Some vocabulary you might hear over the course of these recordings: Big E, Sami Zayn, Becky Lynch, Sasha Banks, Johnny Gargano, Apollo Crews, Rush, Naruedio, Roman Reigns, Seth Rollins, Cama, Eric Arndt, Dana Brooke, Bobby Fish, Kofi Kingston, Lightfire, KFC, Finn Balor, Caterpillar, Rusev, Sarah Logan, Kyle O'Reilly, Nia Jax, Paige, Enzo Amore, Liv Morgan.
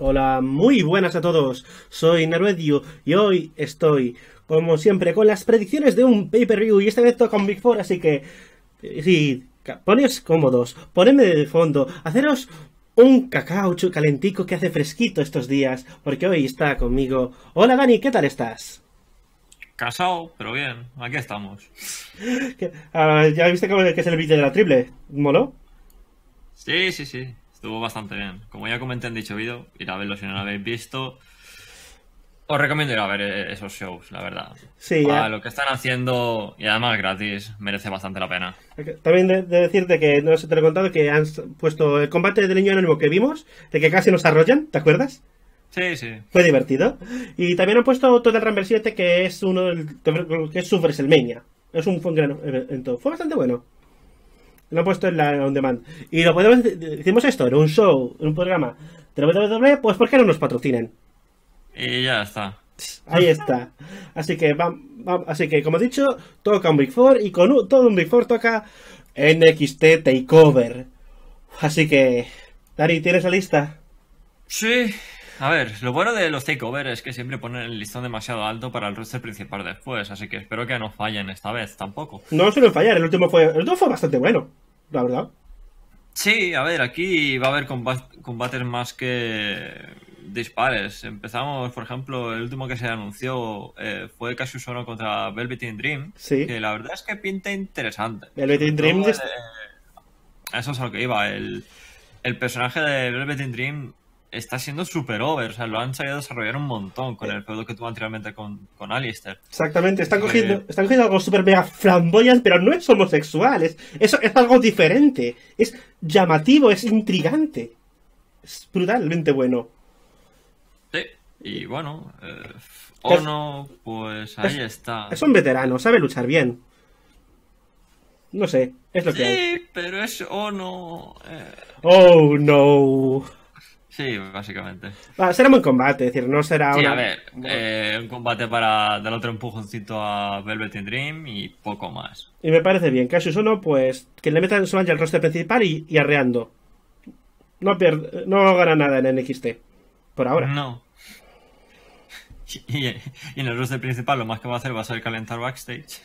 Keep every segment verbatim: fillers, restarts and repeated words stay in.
Hola, muy buenas a todos, soy Naruedio y hoy estoy, como siempre, con las predicciones de un pay-per-view y esta vez toca un Big Four, así que, sí, poneos cómodos, ponedme de fondo, haceros un cacao calentico que hace fresquito estos días, porque hoy está conmigo. Hola Dani, ¿qué tal estás? Casado, pero bien, aquí estamos. uh, ¿Ya viste cómo es el vídeo de la triple? ¿Moló? Sí, sí, sí, estuvo bastante bien. Como ya comenté en dicho vídeo, ir a verlo si no lo habéis visto. Os recomiendo ir a ver esos shows, la verdad. Sí, ya. Ah, lo que están haciendo, y además gratis, merece bastante la pena. También de, de decirte que, no sé, te lo he contado, que han puesto el combate del niño anónimo que vimos, de que casi nos arrollan, ¿te acuerdas? Sí, sí. Fue divertido. Y también han puesto Total Rumble siete, que es uno del, que es su WrestleMania. Es un gran evento. Fue bastante bueno. Lo han puesto en la On Demand. Y lo podemos, decimos esto, en un show, en un programa de W W E, pues ¿por qué no nos patrocinen? Y ya está. Ahí está. Así que, bam, bam. Así que como he dicho, toca un Big Four y con un, todo un Big Four toca N X T Takeover. Así que, Dari, ¿tienes la lista? Sí. A ver, lo bueno de los Takeover es que siempre ponen el listón demasiado alto para el roster principal después. Así que espero que no fallen esta vez tampoco. No suelen fallar. El último fue, el último fue bastante bueno, la verdad. Sí, a ver, aquí va a haber combat combates más que dispares. Empezamos, por ejemplo, el último que se anunció eh, fue Kassius Ohno contra Velveteen Dream. Sí. Que la verdad es que pinta interesante. Velveteen Dream. De... Eso es a lo que iba. El, el personaje de Velveteen Dream está siendo super over. O sea, lo han sabido desarrollar un montón con sí. el producto que tuvo anteriormente con, con Aleister. Exactamente. Están cogiendo, eh... están cogiendo algo super mega flamboyante, pero no es homosexual. Es, eso es algo diferente. Es llamativo, es intrigante. Es brutalmente bueno. Sí, y bueno, eh, Ohno, pues ahí es, está. Es un veterano, sabe luchar bien. No sé, es lo sí, que hay. Sí, pero es Ohno. Eh... Oh, no. Sí, básicamente. Ah, será un buen combate, es decir, no será sí, una... a ver, eh, un combate para dar otro empujoncito a Velveteen Dream y poco más. Y me parece bien, Kassius Ohno, pues que le metan su mancha al roster principal y, y arreando. No, pierde, no gana nada en N X T. Por ahora. No. Y, y en el roster principal lo más que va a hacer va a ser calentar backstage.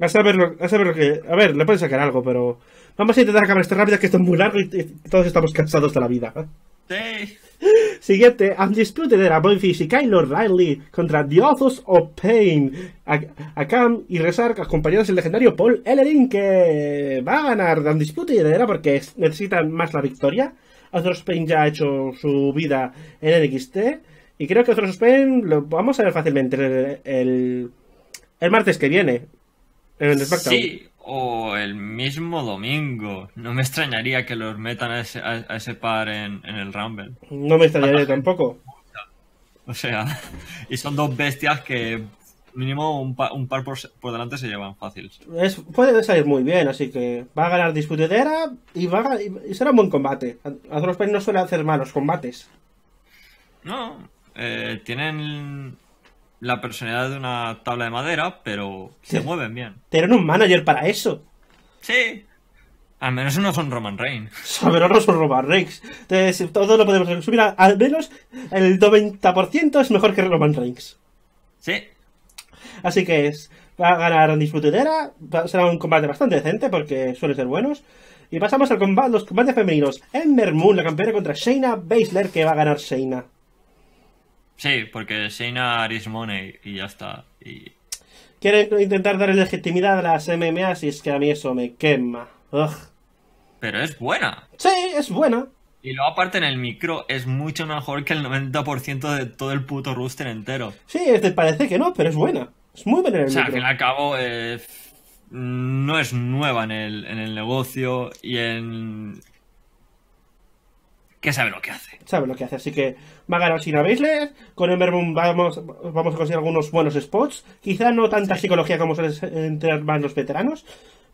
A saber lo, a saber lo que... A ver, le pueden sacar algo, pero... Vamos a intentar acabar esto rápido, que esto es muy largo y, y todos estamos cansados de la vida. Sí. Siguiente. Undisputed era Bobby Fish y Kyle O'Reilly contra The Authors of Pain. Akam y Resark acompañados del legendario Paul Ellering, que va a ganar Undisputed era porque necesitan más la victoria. Authors of Pain ya ha hecho su vida en N X T. Y creo que Authors of Pain lo vamos a ver fácilmente el, el, el martes que viene. En el SmackDown. Sí, o el mismo domingo. No me extrañaría que los metan a ese, a, a ese par en, en el Rumble. No me extrañaría tampoco. O sea, y son dos bestias que mínimo un, pa, un par por, por delante se llevan fácil. Es, puede salir muy bien, así que va a ganar disputadera y, va a, y será un buen combate. Otros países no suelen hacer malos combates. No, eh, tienen la personalidad de una tabla de madera, pero sí. se mueven bien. Tienen un manager para eso. Sí. Al menos no son Roman Reigns. Al menos no son Roman Reigns. Entonces, todos lo podemos resumir. Al menos el noventa por ciento es mejor que Roman Reigns. Sí. Así que es, va a ganar en disputadera, será un combate bastante decente porque suelen ser buenos. Y pasamos a combat, los combates femeninos. Ember Moon, la campeona, contra Shayna Baszler, que va a ganar Shayna. Sí, porque Shayna is money y ya está. Y... Quiero intentar darle legitimidad a las M M A, si es que a mí eso me quema. Ugh. Pero es buena. Sí, es buena. Y luego aparte en el micro es mucho mejor que el noventa por ciento de todo el puto roster entero. Sí, este parece que no, pero es buena. Es muy buena en el micro. O sea, al fin y al cabo eh, no es nueva en el, en el negocio y en... que sabe lo que hace. Sabe lo que hace, así que va a ganar Shayna Baszler. Con Ember Moon vamos, vamos a conseguir algunos buenos spots. Quizá no tanta sí. psicología como suelen entrar más los veteranos,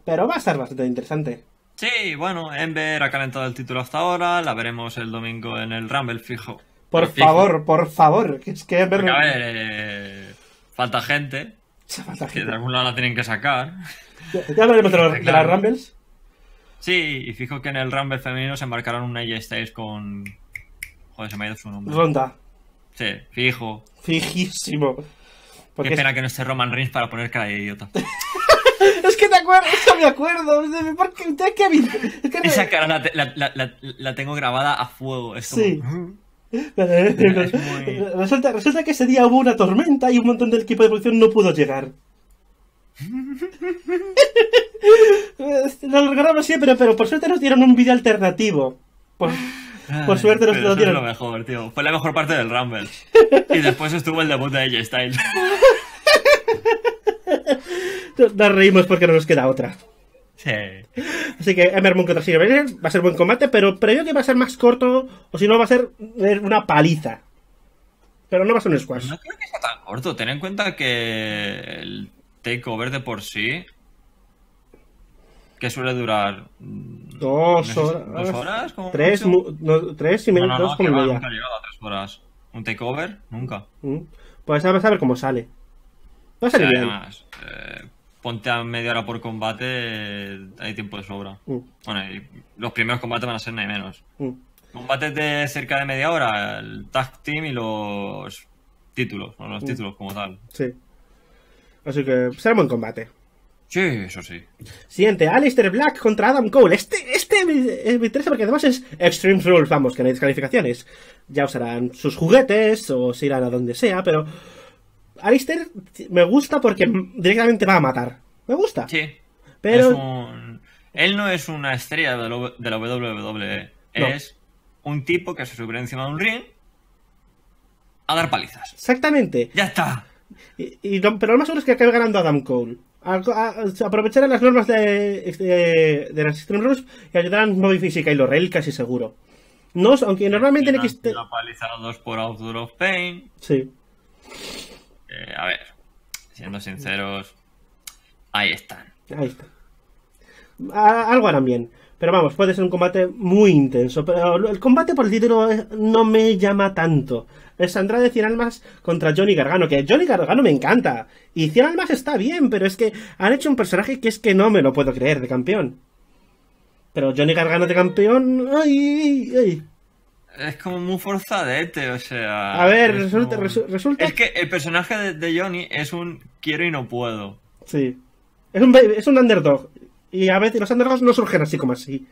pero va a estar bastante interesante. Sí, bueno, Ember ha calentado el título hasta ahora, la veremos el domingo en el Rumble fijo. Por fijo. favor, por favor, que es que Ember... Porque, a ver, eh, falta gente, falta que gente. de algún lado la tienen que sacar. Ya, ya hablaremos de, los, de las Rumbles. Sí, y fijo que en el Rumble femenino se embarcaron un A J Styles con... Joder, se me ha ido su nombre. Ronda. Sí, fijo. Fijísimo. Porque qué pena es... que no esté Roman Reigns para poner cara de idiota. Es que te acuerdas, no me acuerdo. Porque usted, Kevin. Es que no... Esa cara la, la, la, la, la tengo grabada a fuego. Es como... Sí. Es muy... resulta, resulta que ese día hubo una tormenta y un montón del equipo de producción no pudo llegar. Lo logramos siempre, pero por suerte nos dieron un vídeo alternativo. Por, por Ay, suerte nos lo dieron. Fue lo mejor, tío. Fue la mejor parte del Rumble. Y después estuvo el debut de A J Styles. Nos reímos porque no nos queda otra. Sí. Así que Ember Moon contra Cena va a ser buen combate, pero previo que va a ser más corto, o si no va a ser una paliza. Pero no va a ser un squash. No creo que sea tan corto. Ten en cuenta que el takeover de por sí, que suele durar dos no horas, dos horas como tres, no, tres y medio, no, no, no, como media. Nunca he llegado a tres horas. Un takeover nunca. Mm. Pues a ver cómo sale. Va a salir sí, bien. Además, eh, ponte a media hora por combate, hay tiempo de sobra. Mm. Bueno, y los primeros combates van a ser ni menos. Mm. Combates de cerca de media hora, el tag team y los títulos, bueno, los mm. títulos como tal. Sí. Así que será buen combate. Sí, eso sí. Siguiente, Aleister Black contra Adam Cole. Este, este me, me interesa porque además es Extreme Rules, vamos, que no hay descalificaciones. Ya usarán sus juguetes o se irán a donde sea, pero... Aleister me gusta porque directamente va a matar. Me gusta. Sí. Pero... Un... Él no es una estrella de la W W E. No. Es un tipo que se sube encima de un ring a dar palizas. Exactamente. Ya está. Y, y, pero lo más seguro es que acabe ganando Adam Cole. Aprovecharán las normas de, de, de las Extreme Rules y ayudarán Bobby Fish y Kyle O'Reilly casi seguro. No, aunque normalmente en X T... La paliza a dos por Authors of Pain. Sí. Eh, a ver, siendo sinceros, ahí están. Ahí están. A, algo harán bien. Pero vamos, puede ser un combate muy intenso. Pero el combate por el título no me llama tanto. Es Andrade Cien Almas contra Johnny Gargano, que Johnny Gargano me encanta. Y Cien Almas está bien, pero es que han hecho un personaje que es que no me lo puedo creer de campeón. Pero Johnny Gargano de campeón... ¡Ay! ¡Ay! Es como muy forzadete, o sea... A ver, es resulta, como... resu resulta... Es que el personaje de, de Johnny es un quiero y no puedo. Sí. Es un, es un underdog. Y a veces los underdogs no surgen así como así.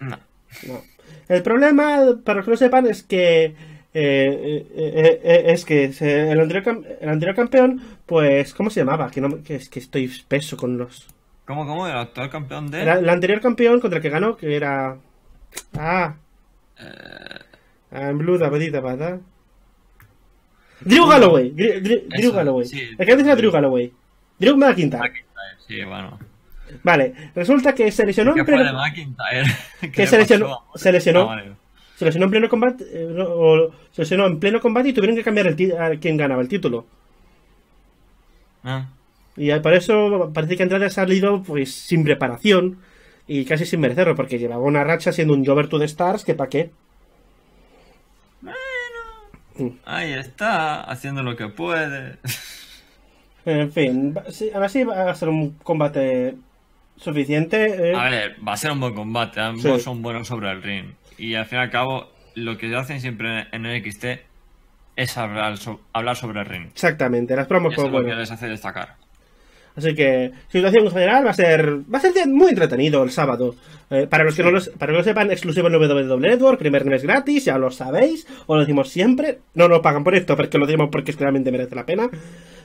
No. No. El problema, para los que lo sepan, es que... Eh, eh, eh, es que se, el, anterior, el anterior campeón, pues, ¿cómo se llamaba? Que, no, que, es que estoy espeso con los... ¿Cómo, cómo? ¿El actual campeón de...? El, el anterior campeón contra el que ganó, que era... Ah. En Blue, da pedita, ¿verdad? Drew Galloway. Drew, Drew, Drew Galloway. Sí, el que antes era Drew Galloway. Drew McIntyre. McIntyre. Sí, bueno. Vale, resulta que se lesionó en pleno... McIntyre. Que se lesionó... Se lesionó... Ah, vale. Se lesionó en pleno combate eh, o se lesionó en pleno combate y tuvieron que cambiar el a quien ganaba el título. Ah. Y por eso parece que Andrade ha salido pues sin preparación y casi sin merecerlo, porque llevaba una racha siendo un Jover to the Stars que pa' qué. Bueno. Ahí está, haciendo lo que puede. En fin, ahora sí va a ser un combate suficiente. Eh. A ver, va a ser un buen combate, ambos sí. Son buenos sobre el ring. Y al fin y al cabo, lo que hacen siempre en el N X T es hablar, so hablar sobre el ring. Exactamente, las promos como bueno. Lo que les hace destacar. Así que, situación en general, va a ser va a ser muy entretenido el sábado. Eh, para los que sí. no lo, para que lo sepan, exclusivo en W W E Network, primer mes gratis, ya lo sabéis, o lo decimos siempre. No nos pagan por esto, porque lo decimos porque claramente merece la pena.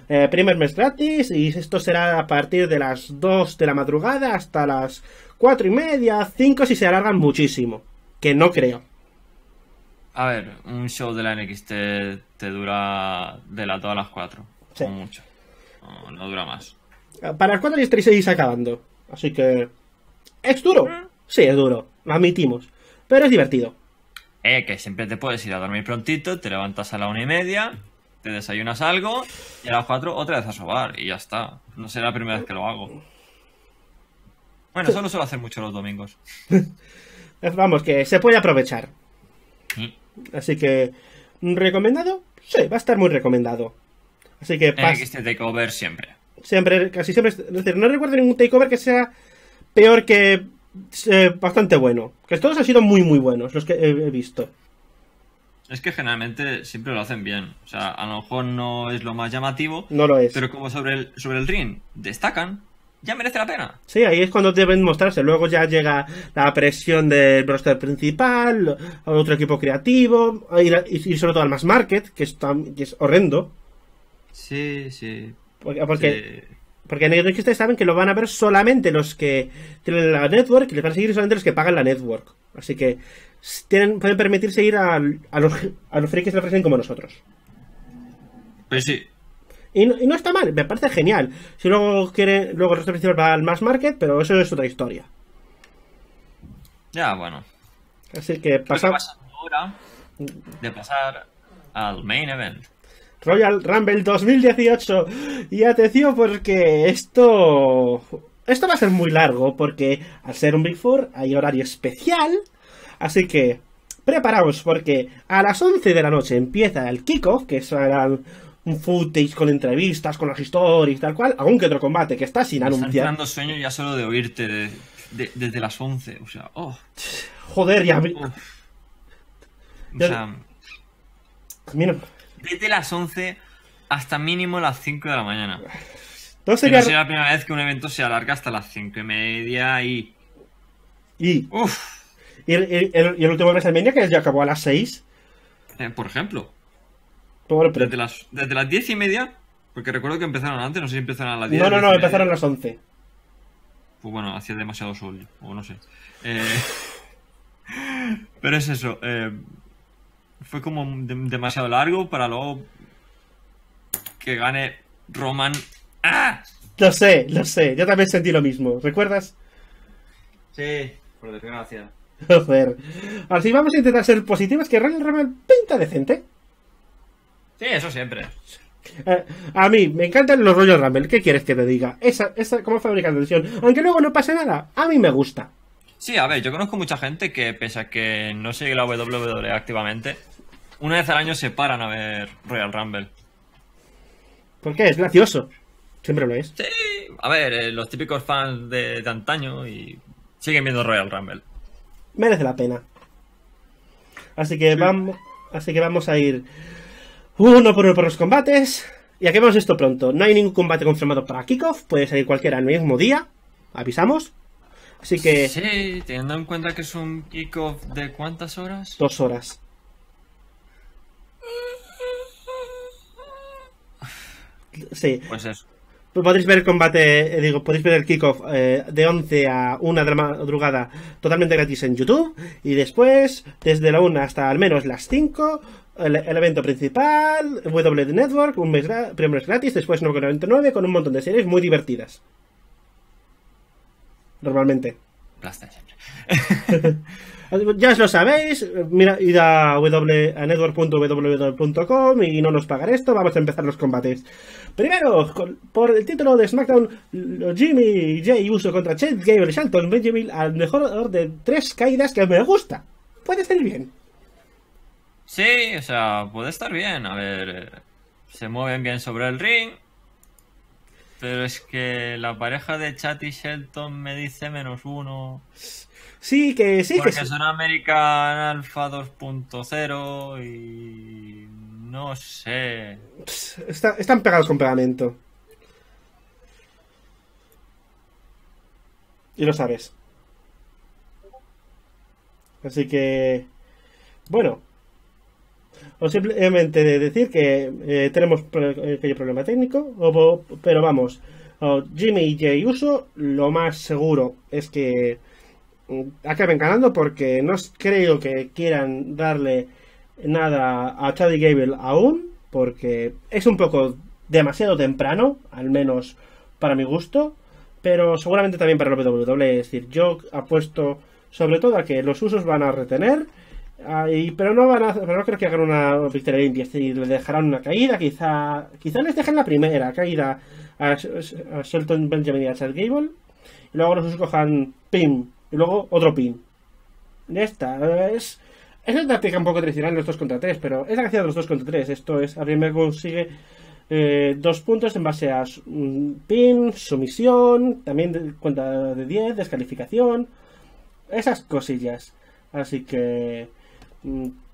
Eh, primer mes gratis, y esto será a partir de las dos de la madrugada hasta las cuatro y media, cinco si se alargan muchísimo. Que no creo. A ver, un show de la N X T te, te dura de la todas las cuatro. Sí. Como mucho. No, no dura más. Para las cuatro y tres seguís acabando. Así que... ¿Es duro? Sí, es duro. Lo admitimos. Pero es divertido. Eh, que siempre te puedes ir a dormir prontito, te levantas a la una y media, te desayunas algo y a las cuatro otra vez a sobar. Y ya está. No será la primera vez que lo hago. Bueno, eso no suelo hacer mucho los domingos. Vamos, que se puede aprovechar. ¿Sí? Así que, ¿recomendado? Sí, va a estar muy recomendado. Así que pasa. Este takeover siempre. Siempre, casi siempre. Es decir, no recuerdo ningún takeover que sea peor que eh, bastante bueno. Que todos han sido muy, muy buenos los que he, he visto. Es que generalmente siempre lo hacen bien. O sea, a lo mejor no es lo más llamativo. No lo es. Pero como sobre el, sobre el ring destacan, ya merece la pena. Sí, ahí es cuando deben mostrarse. Luego ya llega la presión del roster principal, a otro equipo creativo, y, y sobre todo al mass market, que es, tan, que es horrendo. Sí, sí. Porque... porque... sí. Porque en que ustedes saben que lo van a ver solamente los que tienen la network y les van a seguir solamente los que pagan la network. Así que tienen, pueden permitirse ir a, a los a los frikis que se ofrecen como nosotros. Pues sí. Y no, y no está mal, me parece genial. Si luego quieren, luego el resto principal va al mass market, pero eso es otra historia. Ya, bueno. Así que pasamos ahora de pasar al main event. Royal Rumble dos mil dieciocho. Y atención porque esto... Esto va a ser muy largo porque al ser un Big Four hay horario especial. Así que preparaos porque a las once de la noche empieza el kickoff, que será un footage con entrevistas, con las historias, tal cual. Aunque otro combate que está sin anunciar. Me está entrando sueño ya solo de oírte de, de, desde las once. O sea, oh. Joder, ya... Oh. O sea... Mira... Desde las once hasta mínimo las cinco de la mañana. No sería... no será la primera vez que un evento se alarga hasta las cinco y media y... Y... Uf. ¿Y el, el, el, el último WrestleMania que ya acabó a las seis? Eh, por ejemplo. Por... Desde, las, desde las diez y media, porque recuerdo que empezaron antes, no sé si empezaron a las diez. No, no, no, empezaron a las once. Pues bueno, hacía demasiado sol, o no sé. Eh... Pero es eso, eh... Fue como demasiado largo para luego que gane Roman. ¡Ah! Lo sé, lo sé. Yo también sentí lo mismo. ¿Recuerdas? Sí, por desgracia. Joder. Así vamos a intentar ser positivos, que Royal Rumble pinta decente. Sí, eso siempre. Eh, a mí me encantan los Royal Rumble. ¿Qué quieres que te diga? Esa, esa como fábrica de tensión. Aunque luego no pase nada. A mí me gusta. Sí, a ver, yo conozco mucha gente que, pese a que no sigue la W W E activamente, una vez al año se paran a ver Royal Rumble. ¿Por qué? Es gracioso. Siempre lo es. Sí, a ver, eh, los típicos fans de, de antaño y siguen viendo Royal Rumble. Merece la pena. Así que, sí. vamos, así que vamos a ir uno por uno por los combates. Y acabamos esto pronto. No hay ningún combate confirmado para kickoff. Puede salir cualquiera el mismo día. Avisamos. Así que... Sí, teniendo en cuenta que es un kickoff de ¿cuántas horas? Dos horas. Sí. Pues eso. Podéis ver el combate, eh, digo, podéis ver el kickoff eh, de once a una de la madrugada totalmente gratis en YouTube. Y después, desde la una hasta al menos las cinco, el, el evento principal, W Network, un mes, primer mes gratis, después nueve noventa y nueve con un montón de series muy divertidas. Normalmente. Ya os lo sabéis. Mira, id a w w w punto network punto w w w punto com y no nos pagar esto. Vamos a empezar los combates. Primero, con, por el título de SmackDown, Jimmy J. Uso contra Chad Gable y Shelton Benjamin al mejor de tres caídas, que me gusta. Puede estar bien. Sí, o sea, puede estar bien. A ver, se mueven bien sobre el ring. Pero es que la pareja de Chad y Shelton me dice menos uno. Sí, que sí. Porque que son sí. American Alpha dos punto cero y... no sé. Está, están pegados con pegamento. Y lo sabes. Así que... bueno. O simplemente decir que eh, tenemos pequeño problema técnico, o, pero vamos, oh, Jimmy y Jay Uso, lo más seguro es que acaben ganando porque no creo que quieran darle nada a Chad y Gable aún, porque es un poco demasiado temprano, al menos para mi gusto, pero seguramente también para el W W E. Es decir, yo apuesto sobre todo a que los Usos van a retener. Ay, pero no van a, pero no creo que hagan una victoria limpia, es decir, les dejarán una caída, quizá quizá les dejen la primera caída a, a Shelton Benjamin y a Chad Gable, y luego los cojan pin, y luego otro pin. Esta es, es una táctica un poco tradicional en los dos contra tres, pero es la que hacía los dos contra tres, esto es, a primer consigue eh, dos puntos en base a pin, sumisión, también de, cuenta de diez, descalificación, esas cosillas, así que...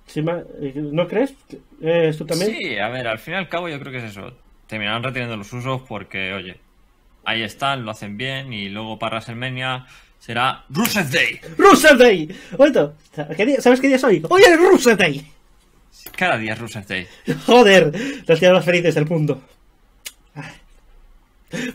Sí, ¿no crees eh, esto también? Sí, a ver, al fin y al cabo yo creo que es eso. Terminaron retirando los Usos porque, oye, ahí están, lo hacen bien y luego para WrestleMania será Rusev Day. ¡Rusev Day! Oito, ¿sabes qué día es hoy? ¡Hoy es Rusev Day! Cada día es Rusev Day. ¡Joder! Los días más felices del mundo.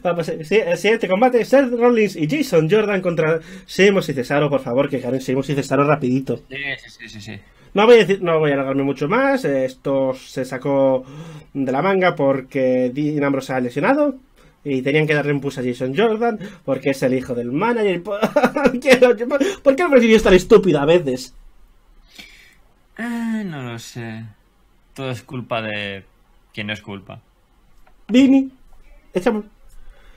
Vamos, siguiente combate: Seth Rollins y Jason Jordan contra Seamus y Cesaro. Por favor, que ganen Seamus y Cesaro rapidito. Sí, sí, sí, sí. No voy a decir, no voy a alargarme mucho más. Esto se sacó de la manga porque Dean Ambrose se ha lesionado y tenían que darle un push a Jason Jordan porque es el hijo del manager. ¿Por qué el presidio es tan estúpido a veces? Eh, no lo sé. Todo es culpa de quien no es culpa. Vinny, échame.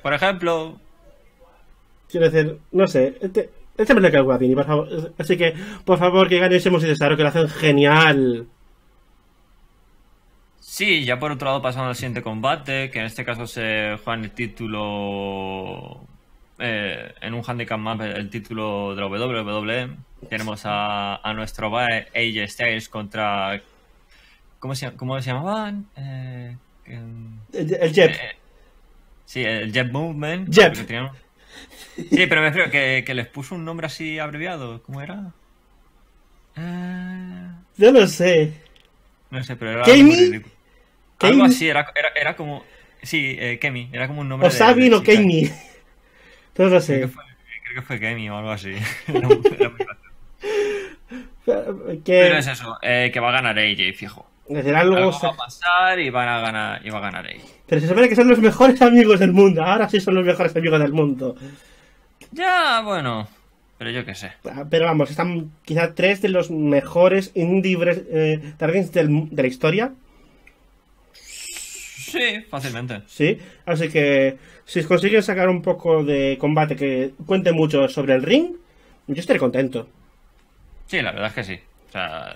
Por ejemplo, quiero decir, no sé, este, este me lo cago a Vini, por favor. Así que, por favor, que gane Seamus y Cesaro, que lo hacen genial. Sí, ya por otro lado, pasando al siguiente combate, que en este caso se juegan el título eh, en un handicap map, el título de la W W E. Tenemos a, a nuestro bae A J Styles contra. ¿Cómo se, cómo se llamaban? Eh, el el Jeb. Eh, Sí, el Jet Movement. Jet. Sí, pero me refiero que, que les puso un nombre así abreviado. ¿Cómo era? Eh... Yo no sé. No sé, pero era Kemi. Algo así, era, era, era como... Sí, eh, Kemi, era como un nombre... Osabi no Kemi. No lo sé. Creo que fue, creo que fue Kemi o algo así. Era muy, era muy gracioso. Pero es eso, eh, que va a ganar A J, fijo. Algo, algo va a pasar y van a ganar, y va a ganar ahí. Pero se supone que son los mejores amigos del mundo. Ahora sí son los mejores amigos del mundo. Ya, bueno. Pero yo qué sé. Pero vamos, están quizá tres de los mejores indie eh, targets del, de la historia. Sí, fácilmente. Sí, así que si consiguen sacar un poco de combate que cuente mucho sobre el ring, yo estaré contento. Sí, la verdad es que sí. O sea...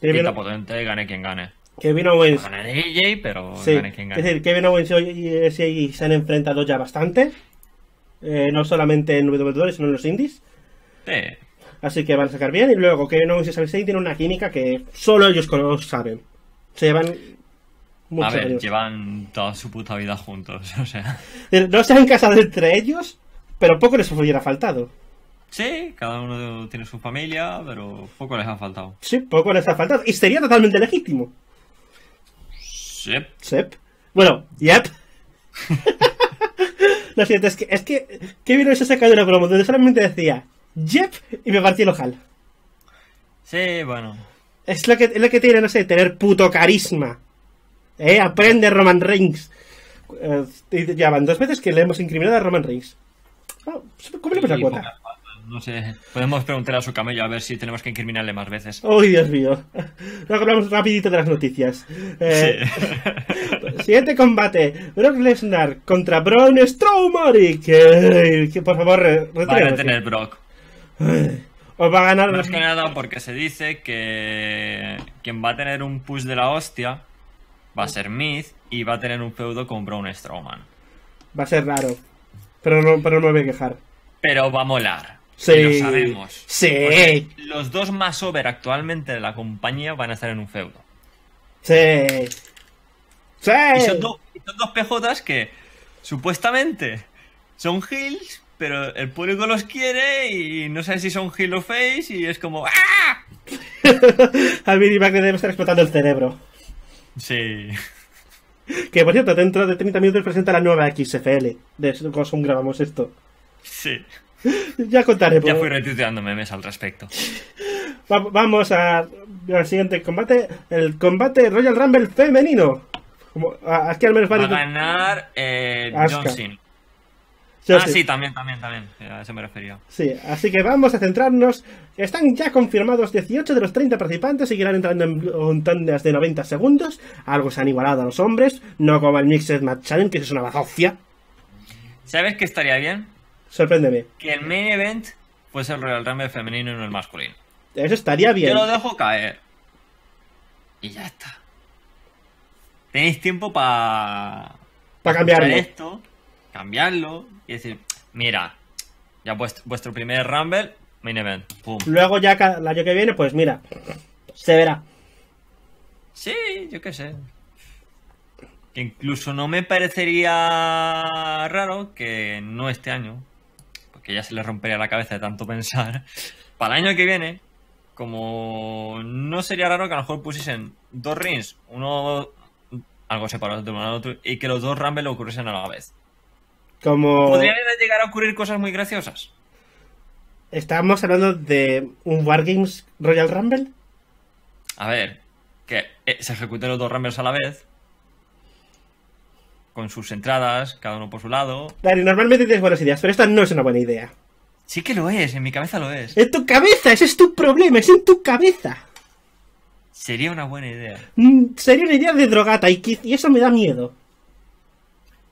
Quita potente, gane quien gane. Kevin Owens. No gane A J, pero sí, gane quien gane. Es decir, Kevin Owens y A J se han enfrentado ya bastante. Eh, no solamente en W W E, sino en los indies. Sí. Así que van a sacar bien. Y luego Kevin Owens y Sami Zayn tienen una química que solo ellos saben. Se llevan mucho. A ver, años. Llevan toda su puta vida juntos. O sea. No se han casado entre ellos, pero poco les hubiera faltado. Sí, cada uno tiene su familia, pero poco les ha faltado. Sí, poco les ha faltado. Y sería totalmente legítimo. Sep. Sep. Bueno, yep. Lo siento, es que, es que Kevin Owens se ha sacado una promo donde solamente decía yep y me partí el ojal. Sí, bueno. Es lo que, es lo que tiene, no sé, tener puto carisma. ¿Eh? Aprende Roman Reigns. Eh, ya van dos veces que le hemos incriminado a Roman Reigns. Oh, cumplimos la cuota. No sé, podemos preguntar a su camello a ver si tenemos que incriminarle más veces. ¡Uy, Dios mío! Luego hablamos rapidito de las noticias. Eh, sí. Siguiente combate. Brock Lesnar contra Braun Strowman. Que, que por favor, retiremos. Va a retener Brock. Os va a ganar... Más que nada porque se dice que quien va a tener un push de la hostia va a ser Miz y va a tener un feudo con Braun Strowman. Va a ser raro, pero no, pero no me voy a quejar. Pero va a molar. Sí, lo sabemos. Sí. Porque los dos más over actualmente de la compañía van a estar en un feudo. Sí. Sí. Y son, do, y son dos P Js que supuestamente son heels, pero el público los quiere y no sabe si son heel o face y es como ¡ah! A mí me va a querer estar explotando el cerebro. Sí. Que por cierto, dentro de treinta minutos presenta la nueva X F L. De eso grabamos esto. Sí. Ya contaré. Por... Ya fui retuiteando memes al respecto. Va vamos a, al siguiente combate. El combate Royal Rumble femenino. Como, aquí al menos va a ganar eh, John Cena. Sí, ah, sí. sí, también, también, también. A eso me refería. Sí, así que vamos a centrarnos. Están ya confirmados dieciocho de los treinta participantes. Seguirán entrando en tandas de noventa segundos. Algo se han igualado a los hombres. No como el Mixed Match Challenge, que es una bazofia. ¿Sabes qué estaría bien? Sorpréndeme. Que el main event fuese el Royal Rumble femenino y no el masculino. Eso estaría bien. Yo lo dejo caer. Y ya está. Tenéis tiempo para... Para cambiarlo. Esto, cambiarlo y decir, mira, ya vuestro, vuestro primer Rumble, main event. Pum. Luego ya el año que viene, pues mira, Se verá. Sí, yo qué sé. Incluso no me parecería raro que no este año, porque ya se le rompería la cabeza de tanto pensar, para el año que viene, como no sería raro que a lo mejor pusiesen dos rings, uno algo separado de uno al otro, y que los dos Rumble lo ocurriesen a la vez. Como... podrían llegar a ocurrir cosas muy graciosas. ¿Estábamos hablando de un Wargames Royal Rumble? A ver, que se ejecuten los dos Rumbles a la vez, con sus entradas, cada uno por su lado. Dale, normalmente tienes buenas ideas, pero esta no es una buena idea. Sí que lo es, en mi cabeza lo es. ¡En tu cabeza! ¡Ese es tu problema! ¡Es en tu cabeza! Sería una buena idea. Mm, sería una idea de drogata y, y eso me da miedo.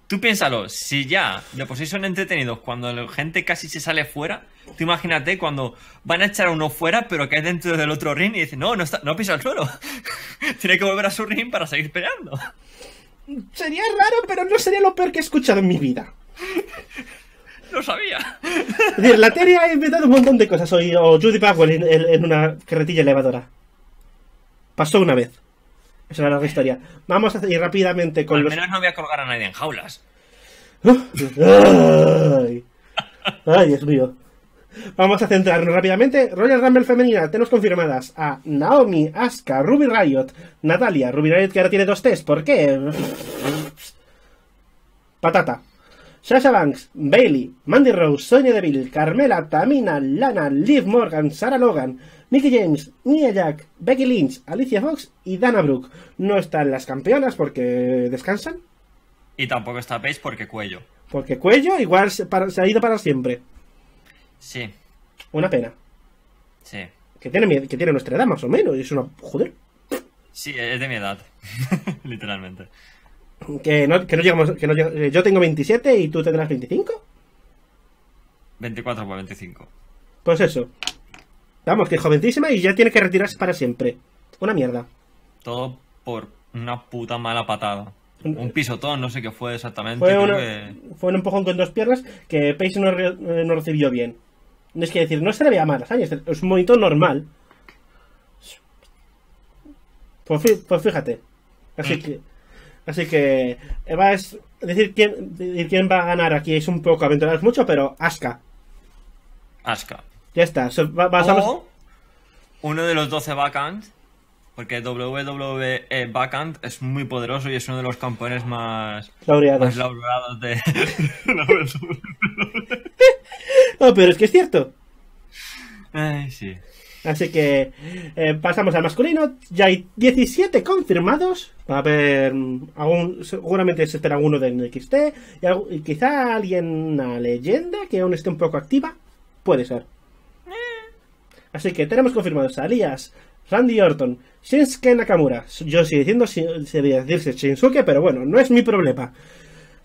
Tú piénsalo, si ya de por sí son entretenidos cuando la gente casi se sale fuera, tú imagínate cuando van a echar a uno fuera pero cae dentro del otro ring y dice no, no, está, no pisa el suelo. Tiene que volver a su ring para seguir peleando. Sería raro, pero no sería lo peor que he escuchado en mi vida. Lo sabía. Es decir, la teoría ha inventado un montón de cosas. O Judy Powell en, en una carretilla elevadora. Pasó una vez. Es una larga historia. Vamos a ir rápidamente con al los... Al menos no voy a colgar a nadie en jaulas. Ay, ay, Dios mío. Vamos a centrarnos rápidamente. Royal Rumble femenina, tenemos confirmadas a Naomi, Asuka, Ruby Riot, Natalia. Ruby Riot que ahora tiene dos T's. ¿Por qué? Patata. Sasha Banks, Bayley, Mandy Rose, Sonya Deville, Carmela, Tamina, Lana, Liv Morgan, Sarah Logan, Mickie James, Nia Jack, Becky Lynch, Alicia Fox y Dana Brooke. No están las campeonas porque descansan. Y tampoco está Paige porque cuello. Porque cuello igual se, para, se ha ido para siempre. Sí. Una pena. Sí. Que tiene, que tiene nuestra edad más o menos. Es una... joder. Sí, es de mi edad. Literalmente. Que no, que no llegamos... Que no, yo tengo veintisiete y tú tendrás veinticinco. veinticuatro por veinticinco. Pues eso. Vamos, que es jovencísima y ya tiene que retirarse para siempre. Una mierda. Todo por una puta mala patada. Un pisotón, no sé qué fue exactamente. Fue, una, que... fue un empujón con dos piernas que Paige no, re, no recibió bien. No es que decir, no se le veía mal, ¿sabes? Es un movimiento normal. Pues, fí, pues fíjate. Así mm. que así que Eva es decir quién, decir quién va a ganar aquí es un poco aventurar mucho, pero Asuka. Asuka. Ya está. So, va, pasamos... o uno de los doce backhands. Porque doble u doble u E Backhand es muy poderoso y es uno de los campeones más laureados, más laureados de... No, pero es que es cierto. Ay, sí. Así que eh, pasamos al masculino. Ya hay diecisiete confirmados. Va a haber... algún, seguramente se espera alguno de N X T. Y, algo, y quizá alguna leyenda que aún esté un poco activa. Puede ser. Así que tenemos confirmados a Elias... Randy Orton, Shinsuke Nakamura. Yo sigo diciendo si debería decirse Shinsuke, pero bueno, no es mi problema.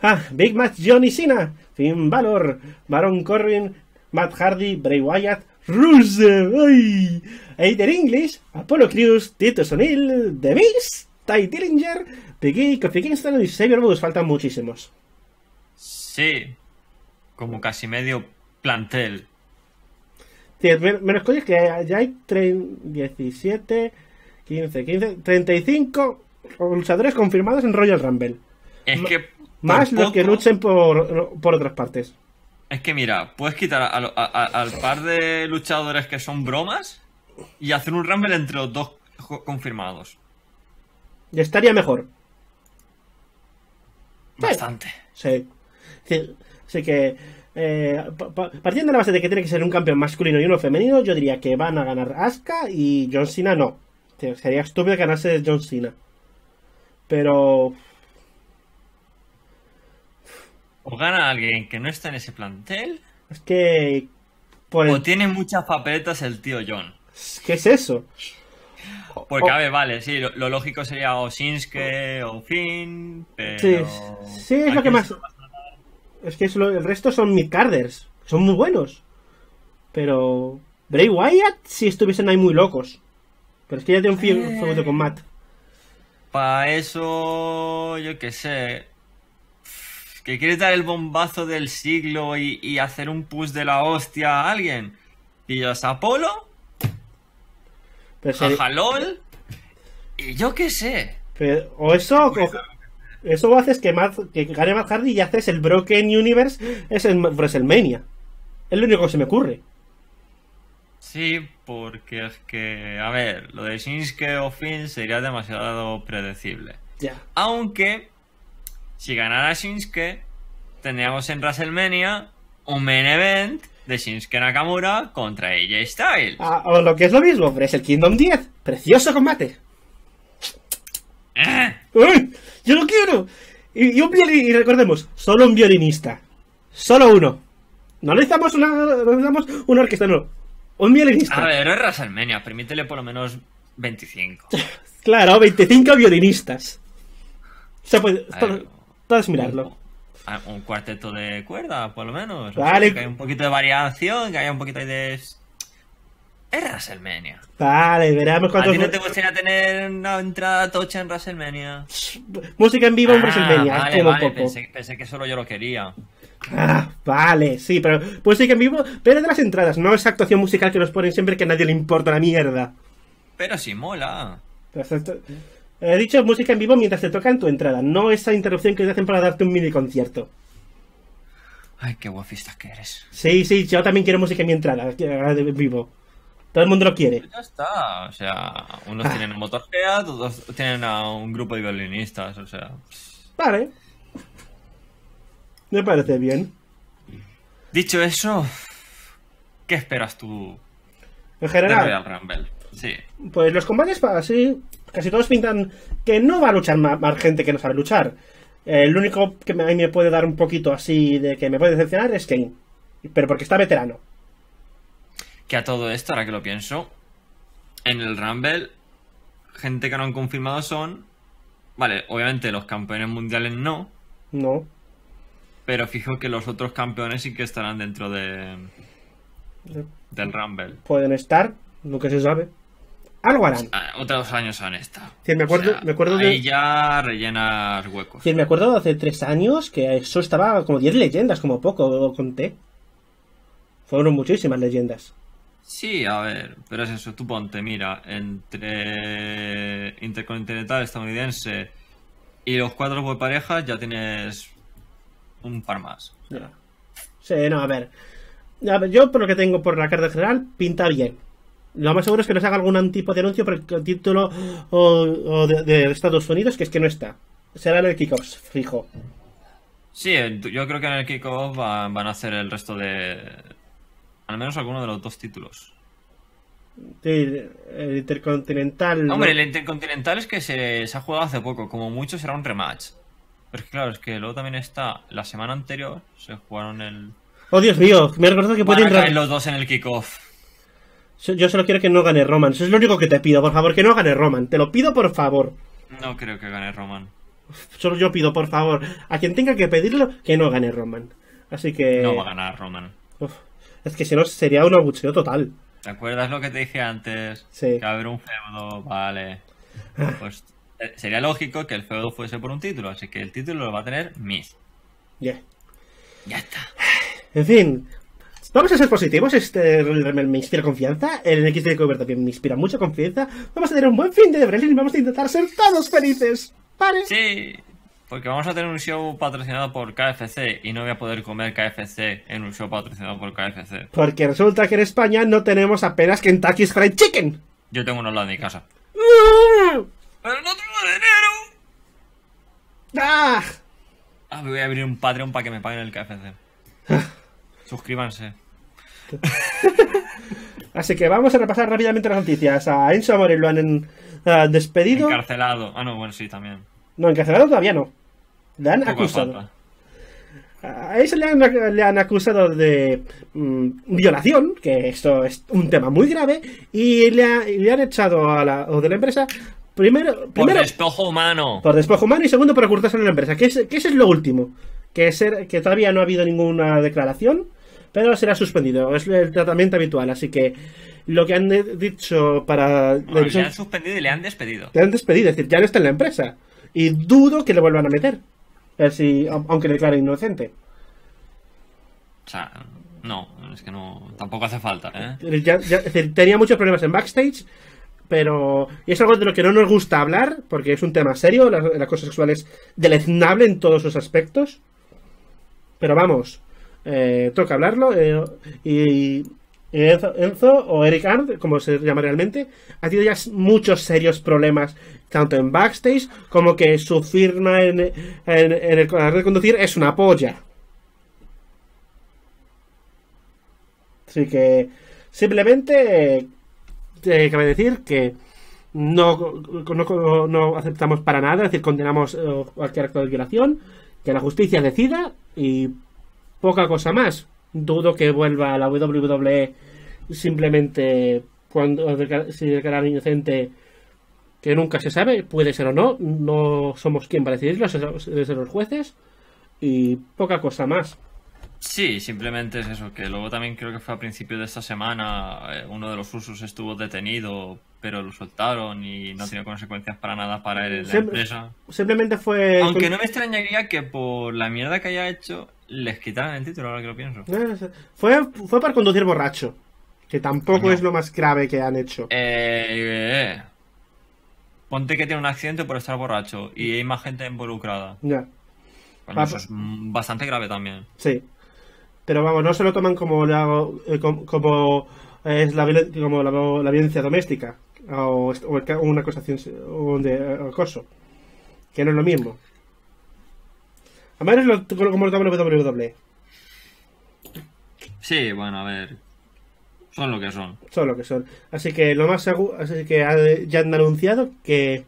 Ah, Big Match Johnny Cena, Finn Balor, Baron Corbin, Matt Hardy, Bray Wyatt, Rusev, ¡ay! Aiden English, Apollo Crews, Titus O'Neil, The Miz, Ty Dillinger, Big E, Kofi Kingston y Xavier Woods. Faltan muchísimos. Sí, como casi medio plantel. Menos coño que ya hay diecisiete, quince, quince, treinta y cinco luchadores confirmados en Royal Rumble. Es que más los que luchen por, por otras partes. Es que mira, puedes quitar a, a, a, al par de luchadores que son bromas y hacer un Rumble entre los dos confirmados. Y estaría mejor. Bastante. Sí. Sí. Así que... Eh, partiendo de la base de que tiene que ser un campeón masculino y uno femenino, yo diría que van a ganar Asuka y John Cena no. Sería estúpido ganarse John Cena. Pero... o gana alguien que no está en ese plantel. Es que... pues... o tiene muchas papeletas el tío John. ¿Qué es eso? Porque, o... a ver, vale, sí, lo, lo lógico sería o Shinsuke o Finn, pero... sí, sí, es lo que más... Es que eso, el resto son mid-carders. Son muy buenos. Pero... Bray Wyatt si estuviesen ahí muy locos. Pero es que ya tiene un eh... favorito con Matt. Para eso... yo qué sé. ¿Que quieres dar el bombazo del siglo y, y hacer un push de la hostia a alguien? ¿Pillas a Apolo? Pero sería... Jajalol. Y yo qué sé. Pero, o eso. O, eso haces que, Matt, que gane Matt Hardy y haces el Broken Universe. Es en WrestleMania. Es lo único que se me ocurre. Sí, porque es que, a ver, lo de Shinsuke o Finn sería demasiado predecible. Ya. Yeah. Aunque, si ganara Shinsuke, tendríamos en WrestleMania un main event de Shinsuke Nakamura contra A J Styles. Ah, o lo que es lo mismo, pero es el Kingdom diez. Precioso combate. ¿Eh? ¡Uy! ¡Yo lo quiero! Y, y, un violin, y recordemos, solo un violinista. Solo uno. No necesitamos una, no necesitamos una orquesta, no. Un violinista. A ver, es WrestleMania, permítele por lo menos veinticinco. Claro, veinticinco violinistas. Se puede, ver, puedes mirarlo. Un, un cuarteto de cuerda, por lo menos. Vale. O sea, que hay un poquito de variación, que haya un poquito de... Es WrestleMania. Vale, veremos cuántos... ¿A ti no te gustaría tener una entrada tocha en WrestleMania? Música en vivo ah, en WrestleMania. Vale, vale, pensé, pensé que solo yo lo quería. Ah, vale, sí, pero pues sí que en vivo, pero de las entradas, no esa actuación musical que nos ponen siempre que a nadie le importa la mierda. Pero sí mola. Perfecto. He dicho música en vivo mientras te tocan tu entrada, no esa interrupción que te hacen para darte un mini concierto. Ay, qué guafista que eres. Sí, sí, yo también quiero música en mi entrada, en vivo. Todo el mundo lo quiere. Pues ya está, o sea, unos ah. tienen un motorhead, otros tienen a un grupo de violinistas, o sea. Vale. Me parece bien. Dicho eso, ¿qué esperas tú? En general. De Royal Rumble. Sí. Pues los combates así, casi todos pintan que no va a luchar más, más gente que no sabe luchar. Eh, el único que me, a mí me puede dar un poquito así de que me puede decepcionar es Kane. Pero porque está veterano. Que a todo esto, ahora que lo pienso, en el Rumble, gente que no han confirmado son... Vale, obviamente los campeones mundiales no. No. Pero fijo que los otros campeones sí que estarán dentro de del Rumble. Pueden estar, nunca se sabe. Algo harán. Otros años han estado. Sí, me acuerdo, o sea, me acuerdo ahí de... ya rellenas huecos. Sí, me acuerdo hace tres años que eso estaba como diez leyendas, como poco, conté. Fueron muchísimas leyendas. Sí, a ver, pero es eso, tú ponte, mira, entre Intercontinental estadounidense y los cuatro por parejas ya tienes... un par más. No. Sí, no, a ver. a ver. Yo, por lo que tengo por la carta general, pinta bien. Lo más seguro es que nos haga algún tipo de anuncio por el título o, o de, de Estados Unidos, que es que no está. Será en el kickoff, fijo. Sí, yo creo que en el kickoff van, van a hacer el resto de... al menos alguno de los dos títulos. Sí, el Intercontinental... No, hombre, el Intercontinental es que se, se ha jugado hace poco. Como mucho será un rematch. Pero es que claro, es que luego también está... la semana anterior se jugaron el... ¡Oh, Dios mío! Me he recordado que pueden... caer los dos en el kickoff. Yo solo quiero que no gane Roman. Eso es lo único que te pido, por favor, que no gane Roman. Te lo pido, por favor. No creo que gane Roman. Solo yo pido, por favor, a quien tenga que pedirlo, que no gane Roman. Así que... no va a ganar Roman. Uf, es que si no sería un abucheo total. ¿Te acuerdas lo que te dije antes? Sí. Que haber un feudo, vale. Pues... sería lógico que el feudo fuese por un título, así que el título lo va a tener Miz. Ya. Yeah. Ya está. En fin, vamos a ser positivos. Este me inspira confianza. El N X T Takeover también me inspira mucha confianza. Vamos a tener un buen fin de Wrestling y vamos a intentar ser todos felices. ¿Vale? Sí, porque vamos a tener un show patrocinado por K F C y no voy a poder comer K F C en un show patrocinado por K F C. Porque resulta que en España no tenemos apenas Kentucky's Fried Chicken. Yo tengo uno al lado de mi casa. ¡Pero no tengo dinero! ¡Ah! Ah, me voy a abrir un Patreon para que me paguen el K F C. Ah. Suscríbanse. Así que vamos a repasar rápidamente las noticias. A Enzo Amore lo han uh, despedido. Encarcelado. Ah, no, bueno, sí, también. No, encarcelado todavía no. Le han acusado. A eso le han, le han acusado de mm, violación, que esto es un tema muy grave. Y le, ha, le han echado a la, o de la empresa... Primero, primero, por despojo humano. Por despojo humano y segundo por ocultarse en la empresa. Que, es, que eso es lo último. Que, ser, que todavía no ha habido ninguna declaración, pero será suspendido. Es el tratamiento habitual. Así que lo que han dicho para... Bueno, le han suspendido y le han despedido. Le han despedido, es decir, ya no está en la empresa. Y dudo que le vuelvan a meter. A ver si, aunque le declaren inocente. O sea, no, es que no... Tampoco hace falta, ¿eh? Ya, ya, es decir, tenía muchos problemas en backstage... pero y es algo de lo que no nos gusta hablar, porque es un tema serio, la, el acoso sexual es deleznable en todos sus aspectos, pero vamos, eh, toca hablarlo, eh, y... Enzo, Enzo o Eric Arndt, como se llama realmente, ha tenido ya muchos serios problemas, tanto en backstage como que su firma en, en, en el canal de conducir es una polla. Así que simplemente eh, eh, cabe decir que no, no, no aceptamos para nada, es decir, condenamos eh, cualquier acto de violación, que la justicia decida y poca cosa más. Dudo que vuelva a la W W E simplemente cuando si declaran inocente, que nunca se sabe, puede ser o no, no somos quien para decidirlo, deben ser los jueces y poca cosa más. Sí, simplemente es eso, que luego también creo que fue a principio de esta semana, uno de los Usos estuvo detenido, pero lo soltaron y no sí. tiene consecuencias para nada para él, la Sim empresa. Simplemente fue... Aunque no me extrañaría que por la mierda que haya hecho les quitaran el título, ahora que lo pienso. Fue, fue para conducir borracho, que tampoco no. es lo más grave que han hecho. Eh, eh. Ponte que tiene un accidente por estar borracho y hay más gente involucrada. Ya. Bueno, eso es bastante grave también. Sí. Pero vamos, no se lo toman como la, como, como es la, como la, la violencia doméstica o, o una acusación de acoso, que no es lo mismo. A ver, lo, como el W W E. Sí, bueno, a ver. Son lo que son. Son lo que son. Así que lo más seguro, así que ya han anunciado que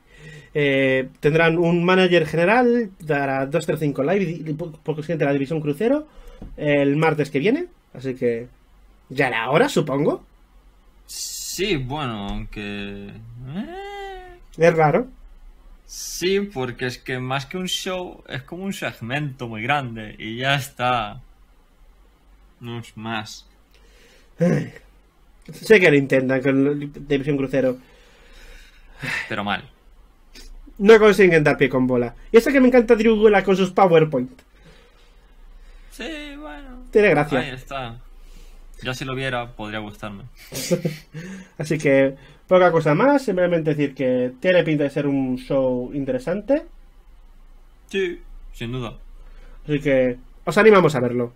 eh, tendrán un manager general, dará dos tres cinco Live, por consiguiente la división crucero, el martes que viene. Así que ya era hora, supongo. Sí, bueno, aunque... Eh... Es raro. Sí, porque es que más que un show, es como un segmento muy grande y ya está. No es más. Ay, sé que lo intentan con División Crucero. Pero mal. No consiguen dar pie con bola. Y eso que me encanta Drew Gula con sus PowerPoint. Sí, bueno. Tiene gracia. Ahí está. Ya si lo viera, podría gustarme. Así que poca cosa más, simplemente decir que tiene pinta de ser un show interesante. Sí, sin duda. Así que os animamos a verlo.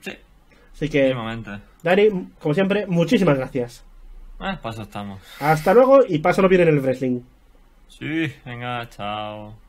Sí. Así que, Dani, como siempre, muchísimas gracias. Ah, paso estamos. Hasta luego y pásalo bien en el wrestling. Sí, venga, chao.